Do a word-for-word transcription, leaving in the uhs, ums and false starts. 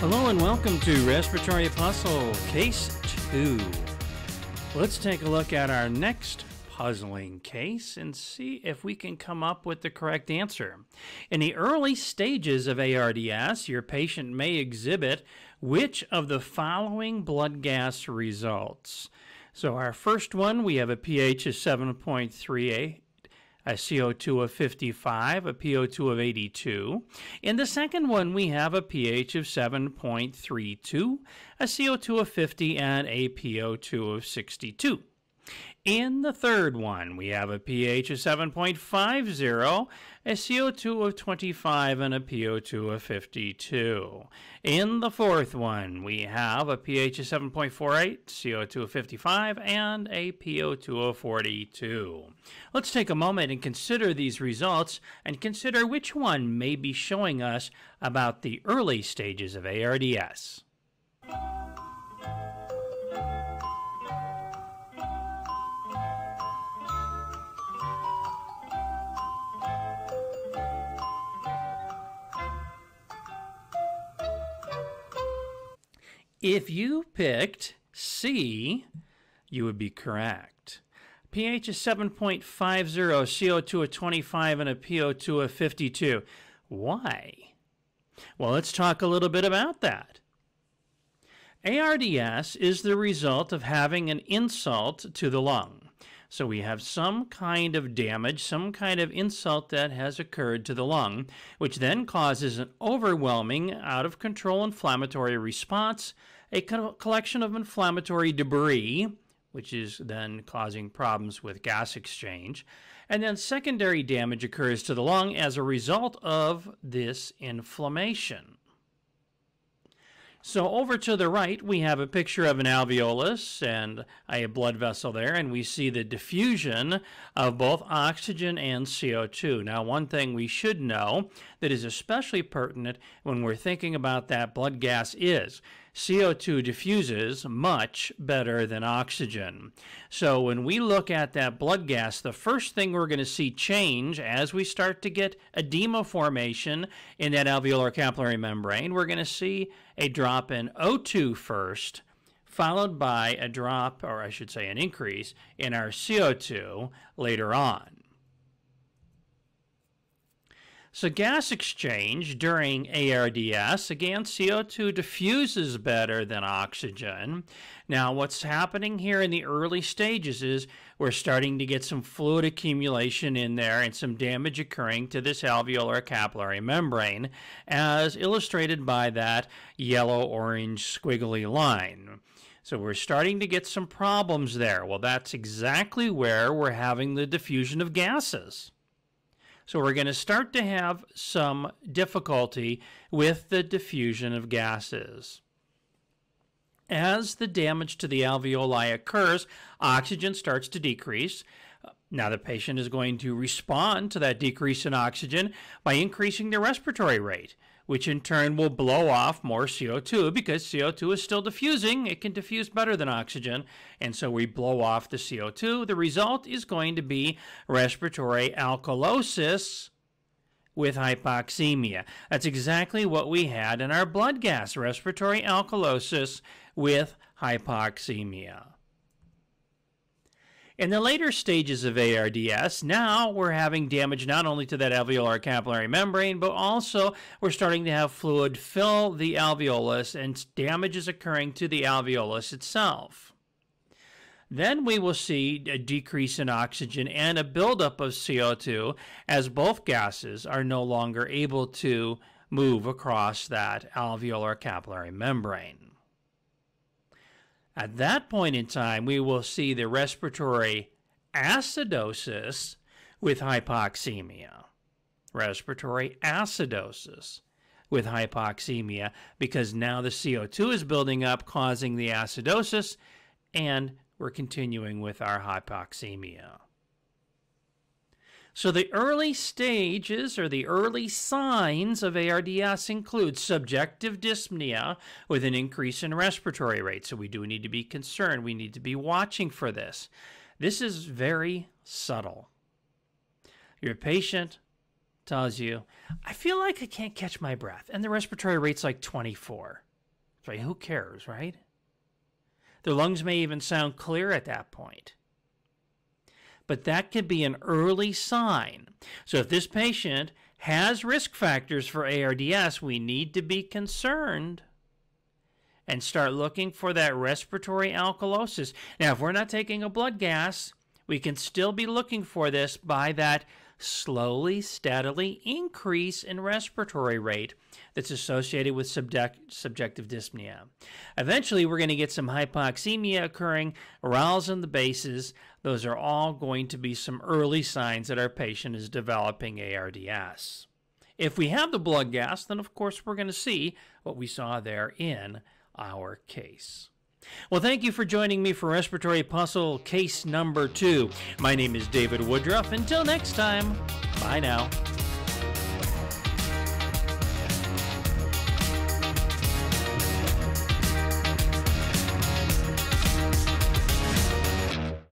Hello and welcome to Respiratory Puzzle, Case two. Let's take a look at our next puzzling case and see if we can come up with the correct answer. In the early stages of A R D S, your patient may exhibit which of the following blood gas results? So our first one, we have a pH of seven point three eight. a C O two of fifty-five, a P O two of eighty-two. In the second one, we have a pH of seven point three two, a C O two of fifty, and a P O two of sixty-two. In the third one, we have a pH of seven point five zero, a C O two of twenty-five, and a P O two of fifty-two. In the fourth one, we have a pH of seven point four eight, C O two of fifty-five, and a P O two of forty-two. Let's take a moment and consider these results and consider which one may be showing us about the early stages of A R D S. If you picked C, you would be correct. pH is seven point five zero, C O two of twenty-five, and a P O two of fifty-two. Why? Well, let's talk a little bit about that. A R D S is the result of having an insult to the lung. So we have some kind of damage, some kind of insult that has occurred to the lung, which then causes an overwhelming, out-of-control inflammatory response, a co- collection of inflammatory debris, which is then causing problems with gas exchange. And then secondary damage occurs to the lung as a result of this inflammation. So over to the right, we have a picture of an alveolus and a blood vessel there, and we see the diffusion of both oxygen and C O two. Now, one thing we should know that is especially pertinent when we're thinking about that blood gas is C O two diffuses much better than oxygen. So when we look at that blood gas, the first thing we're going to see change as we start to get edema formation in that alveolar capillary membrane, we're going to see a drop in O two first, followed by a drop, or I should say an increase, in our C O two later on. So gas exchange during A R D S, again, C O two diffuses better than oxygen. Now, what's happening here in the early stages is we're starting to get some fluid accumulation in there and some damage occurring to this alveolar capillary membrane, as illustrated by that yellow-orange squiggly line. So we're starting to get some problems there. Well, that's exactly where we're having the diffusion of gases. So we're going to start to have some difficulty with the diffusion of gases. As the damage to the alveoli occurs, oxygen starts to decrease. Now the patient is going to respond to that decrease in oxygen by increasing their respiratory rate, which in turn will blow off more C O two because C O two is still diffusing. It can diffuse better than oxygen, and so we blow off the C O two. The result is going to be respiratory alkalosis with hypoxemia. That's exactly what we had in our blood gas, respiratory alkalosis with hypoxemia. In the later stages of A R D S, now we're having damage not only to that alveolar capillary membrane, but also we're starting to have fluid fill the alveolus, and damage is occurring to the alveolus itself. Then we will see a decrease in oxygen and a buildup of C O two, as both gases are no longer able to move across that alveolar capillary membrane. At that point in time, we will see the respiratory acidosis with hypoxemia. Respiratory acidosis with hypoxemia, because now the C O two is building up, causing the acidosis, and we're continuing with our hypoxemia. So the early stages or the early signs of A R D S include subjective dyspnea with an increase in respiratory rate. So we do need to be concerned. We need to be watching for this. This is very subtle. Your patient tells you, I feel like I can't catch my breath, and the respiratory rate's like twenty-four. So who cares, right? Their lungs may even sound clear at that point. But that could be an early sign. So if this patient has risk factors for A R D S, we need to be concerned and start looking for that respiratory alkalosis. Now, if we're not taking a blood gas, we can still be looking for this by that slowly, steadily increase in respiratory rate that's associated with subject, subjective dyspnea. Eventually, we're going to get some hypoxemia occurring, arousal in the bases. Those are all going to be some early signs that our patient is developing A R D S. If we have the blood gas, then of course we're going to see what we saw there in our case. Well, thank you for joining me for Respiratory Puzzle case number two. My name is David Woodruff. Until next time, bye now.